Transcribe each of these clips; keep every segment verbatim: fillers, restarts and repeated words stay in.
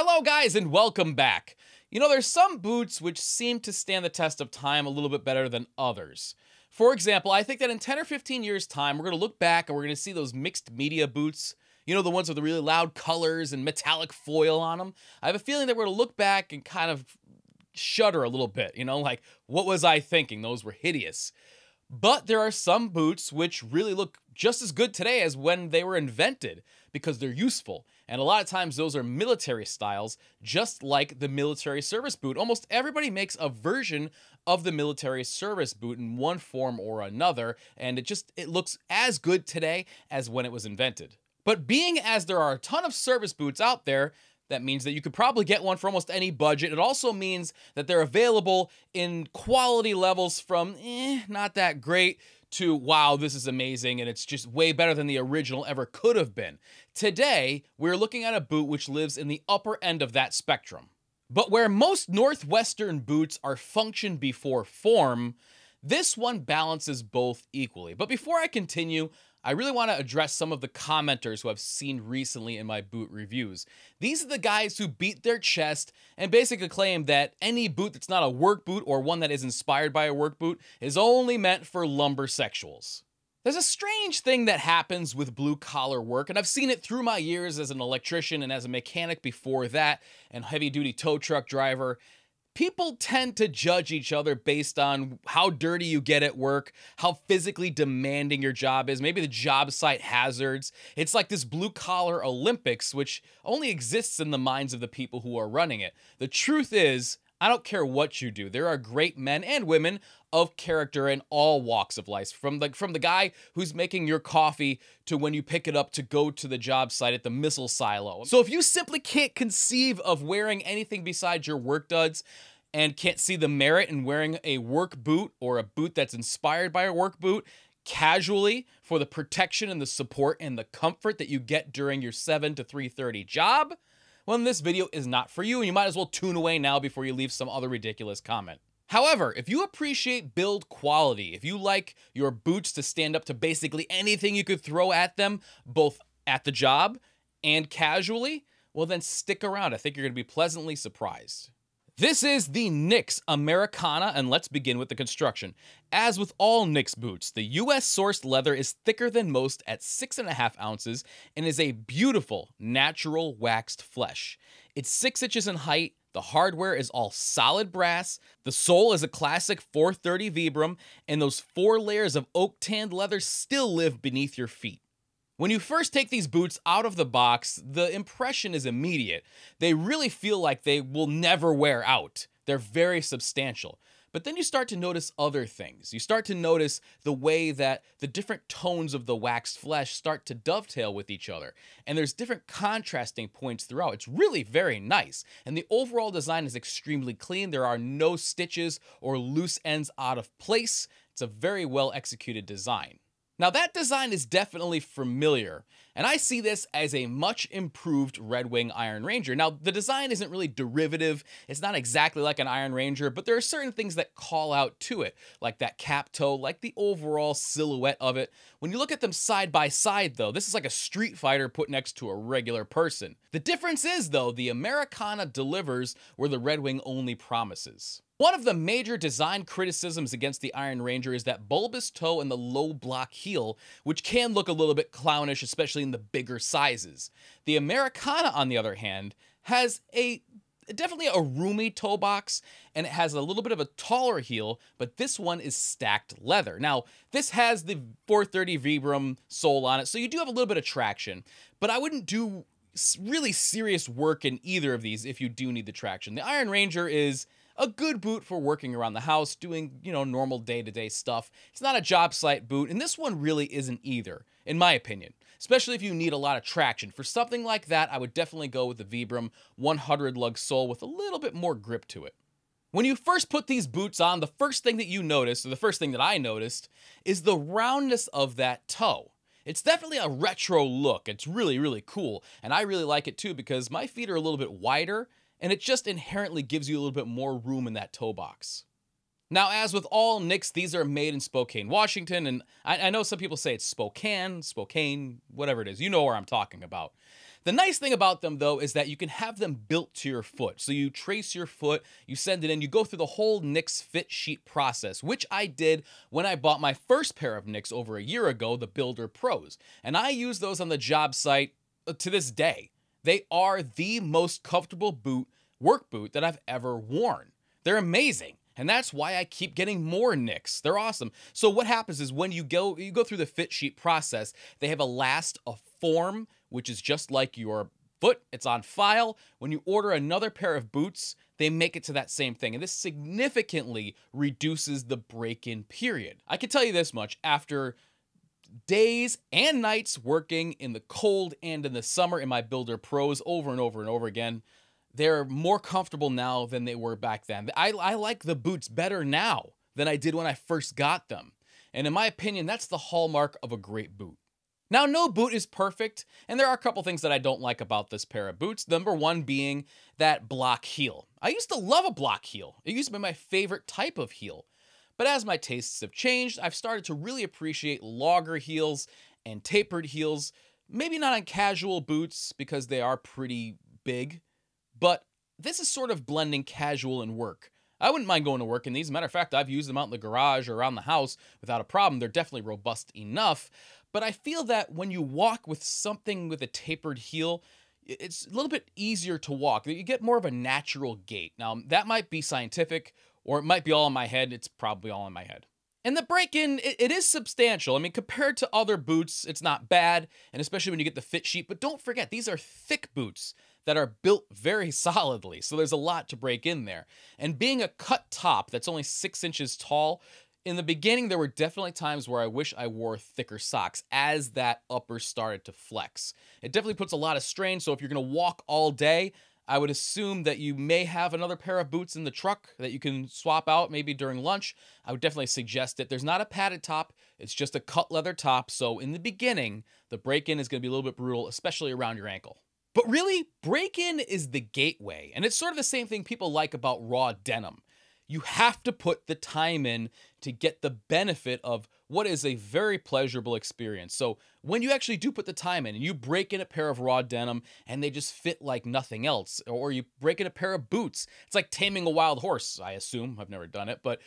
Hello guys and welcome back. You know, there's some boots which seem to stand the test of time a little bit better than others. For example, I think that in ten or fifteen years time, we're going to look back and we're going to see those mixed media boots. You know, the ones with the really loud colors and metallic foil on them. I have a feeling that we're going to look back and kind of shudder a little bit, you know, like, what was I thinking? Those were hideous. But there are some boots which really look just as good today as when they were invented because they're useful. And a lot of times those are military styles, just like the military service boot. Almost everybody makes a version of the military service boot in one form or another, and it just it looks as good today as when it was invented. But being as there are a ton of service boots out there, that means that you could probably get one for almost any budget. It also means that they're available in quality levels from eh, not that great to wow, this is amazing and it's just way better than the original ever could have been. Today, we're looking at a boot which lives in the upper end of that spectrum. But where most Northwestern boots are function before form, this one balances both equally. But before I continue, I really want to address some of the commenters who I've seen recently in my boot reviews. These are the guys who beat their chest and basically claim that any boot that's not a work boot or one that is inspired by a work boot is only meant for lumbersexuals. There's a strange thing that happens with blue-collar work, and I've seen it through my years as an electrician and as a mechanic before that, and heavy-duty tow truck driver. People tend to judge each other based on how dirty you get at work, how physically demanding your job is, maybe the job site hazards. It's like this blue-collar Olympics, which only exists in the minds of the people who are running it. The truth is, I don't care what you do. There are great men and women of character in all walks of life, from the, from the guy who's making your coffee to when you pick it up to go to the job site at the missile silo. So if you simply can't conceive of wearing anything besides your work duds and can't see the merit in wearing a work boot or a boot that's inspired by a work boot casually for the protection and the support and the comfort that you get during your seven to three thirty job, well, then this video is not for you, and you might as well tune away now before you leave some other ridiculous comment. However, if you appreciate build quality, if you like your boots to stand up to basically anything you could throw at them, both at the job and casually, well, then stick around. I think you're going to be pleasantly surprised. This is the Nicks Americana, and let's begin with the construction. As with all Nicks boots, the U S-sourced leather is thicker than most at six and a half ounces and is a beautiful, natural waxed flesh. It's six inches in height. The hardware is all solid brass. The sole is a classic four thirty Vibram, and those four layers of oak-tanned leather still live beneath your feet. When you first take these boots out of the box, the impression is immediate. They really feel like they will never wear out. They're very substantial. But then you start to notice other things. You start to notice the way that the different tones of the waxed flesh start to dovetail with each other. And there's different contrasting points throughout. It's really very nice. And the overall design is extremely clean. There are no stitches or loose ends out of place. It's a very well executed design. Now that design is definitely familiar, and I see this as a much improved Red Wing Iron Ranger. Now the design isn't really derivative, it's not exactly like an Iron Ranger, but there are certain things that call out to it, like that cap toe, like the overall silhouette of it. When you look at them side by side though, this is like a street fighter put next to a regular person. The difference is though, the Americana delivers where the Red Wing only promises. One of the major design criticisms against the Iron Ranger is that bulbous toe and the low block heel, which can look a little bit clownish, especially in the bigger sizes. The Americana, on the other hand, has a definitely a roomy toe box, and it has a little bit of a taller heel, but this one is stacked leather. Now, this has the four thirty Vibram sole on it, so you do have a little bit of traction, but I wouldn't do really serious work in either of these if you do need the traction. The Iron Ranger is a good boot for working around the house, doing, you know, normal day-to-day stuff. It's not a job site boot, and this one really isn't either, in my opinion. Especially if you need a lot of traction. For something like that, I would definitely go with the Vibram one hundred lug sole with a little bit more grip to it. When you first put these boots on, the first thing that you notice, or the first thing that I noticed, is the roundness of that toe. It's definitely a retro look. It's really, really cool, and I really like it too because my feet are a little bit wider, and it just inherently gives you a little bit more room in that toe box. Now, as with all Nicks, these are made in Spokane, Washington, and I, I know some people say it's Spokane, Spokane, whatever it is. You know where I'm talking about. The nice thing about them, though, is that you can have them built to your foot. So you trace your foot, you send it in, you go through the whole Nicks fit sheet process, which I did when I bought my first pair of Nicks over a year ago, the Builder Pros. And I use those on the job site to this day. They are the most comfortable boot, work boot, that I've ever worn. They're amazing. And that's why I keep getting more Nicks. They're awesome. So what happens is when you go, you go through the fit sheet process, they have a last of form, which is just like your foot. It's on file. When you order another pair of boots, they make it to that same thing. And this significantly reduces the break-in period. I can tell you this much, after days and nights working in the cold and in the summer in my Builder Pros over and over and over again, they're more comfortable now than they were back then. I, I like the boots better now than I did when I first got them. And in my opinion, that's the hallmark of a great boot. Now, no boot is perfect, and there are a couple things that I don't like about this pair of boots. Number one being that block heel. I used to love a block heel. It used to be my favorite type of heel. But as my tastes have changed, I've started to really appreciate logger heels and tapered heels. Maybe not on casual boots because they are pretty big, but this is sort of blending casual and work. I wouldn't mind going to work in these. As a matter of fact, I've used them out in the garage or around the house without a problem. They're definitely robust enough. But I feel that when you walk with something with a tapered heel, it's a little bit easier to walk. You get more of a natural gait. Now, that might be scientific, or it might be all in my head. It's probably all in my head. And the break-in, it, it is substantial. I mean, compared to other boots, it's not bad, and especially when you get the fit sheet. But don't forget, these are thick boots that are built very solidly, so there's a lot to break in there. And being a cut top that's only six inches tall, in the beginning, there were definitely times where I wish I wore thicker socks as that upper started to flex. It definitely puts a lot of strain, so if you're gonna walk all day, I would assume that you may have another pair of boots in the truck that you can swap out maybe during lunch. I would definitely suggest it. There's not a padded top, it's just a cut leather top, so in the beginning, the break-in is gonna be a little bit brutal, especially around your ankle. But really, break-in is the gateway, and it's sort of the same thing people like about raw denim. You have to put the time in to get the benefit of what is a very pleasurable experience. So when you actually do put the time in and you break in a pair of raw denim and they just fit like nothing else, or you break in a pair of boots, it's like taming a wild horse, I assume. I've never done it, but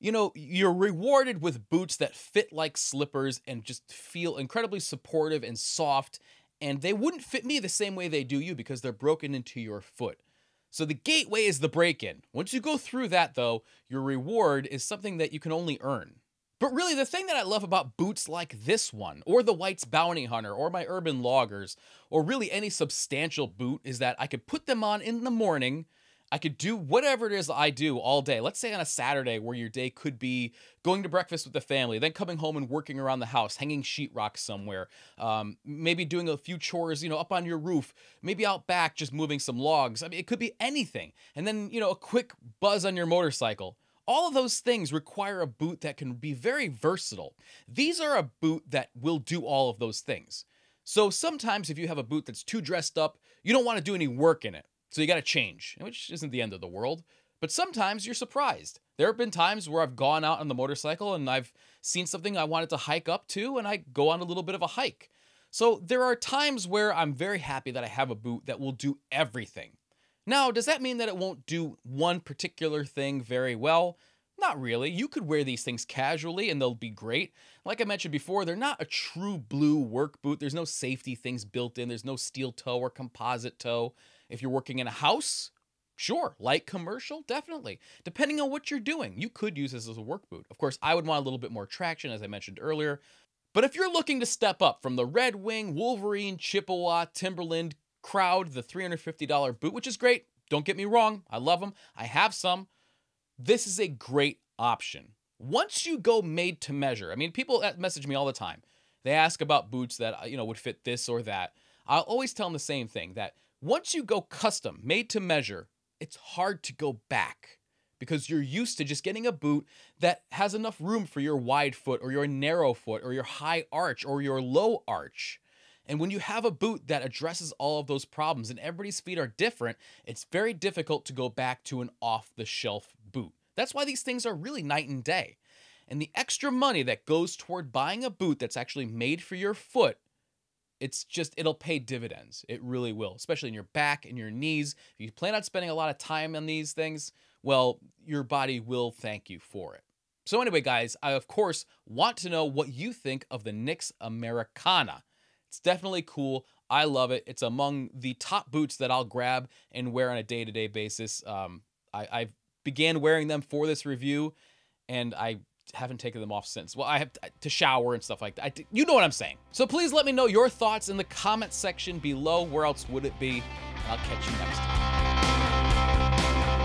you know, you're rewarded with boots that fit like slippers and just feel incredibly supportive and soft. And they wouldn't fit me the same way they do you because they're broken into your foot. So the gateway is the break-in. Once you go through that, though, your reward is something that you can only earn. But really, the thing that I love about boots like this one, or the White's Bounty Hunter, or my Urban Loggers, or really any substantial boot, is that I could put them on in the morning. I could do whatever it is I do all day. Let's say on a Saturday where your day could be going to breakfast with the family, then coming home and working around the house, hanging sheetrock somewhere, um, maybe doing a few chores, you know, up on your roof, maybe out back just moving some logs. I mean, it could be anything. And then, you know, a quick buzz on your motorcycle. All of those things require a boot that can be very versatile. These are a boot that will do all of those things. So sometimes if you have a boot that's too dressed up, you don't want to do any work in it. So you got to change, which isn't the end of the world. But sometimes you're surprised. There have been times where I've gone out on the motorcycle and I've seen something I wanted to hike up to, and I go on a little bit of a hike. So there are times where I'm very happy that I have a boot that will do everything. Now, does that mean that it won't do one particular thing very well? Not really. You could wear these things casually and they'll be great. Like I mentioned before, they're not a true blue work boot. There's no safety things built in. There's no steel toe or composite toe. If you're working in a house, sure. Light commercial, definitely. Depending on what you're doing, you could use this as a work boot. Of course, I would want a little bit more traction, as I mentioned earlier. But if you're looking to step up from the Red Wing, Wolverine, Chippewa, Timberland crowd, the three hundred fifty dollar boot, which is great. Don't get me wrong. I love them. I have some. This is a great option. Once you go made to measure, I mean, people message me all the time. They ask about boots that, you know, would fit this or that. I'll always tell them the same thing, that once you go custom, made to measure, it's hard to go back because you're used to just getting a boot that has enough room for your wide foot or your narrow foot or your high arch or your low arch. And when you have a boot that addresses all of those problems and everybody's feet are different, it's very difficult to go back to an off-the-shelf boot. That's why these things are really night and day. And the extra money that goes toward buying a boot that's actually made for your foot it's just, it'll pay dividends. It really will, especially in your back and your knees. If you plan on spending a lot of time on these things, well, your body will thank you for it. So anyway, guys, I, of course, want to know what you think of the Nicks Americana. It's definitely cool. I love it. It's among the top boots that I'll grab and wear on a day-to-day basis. Um, I, I began wearing them for this review, and I haven't taken them off since. Well, I have to shower and stuff like that. I, you know what I'm saying. So please let me know your thoughts in the comment section below. Where else would it be? I'll catch you next time.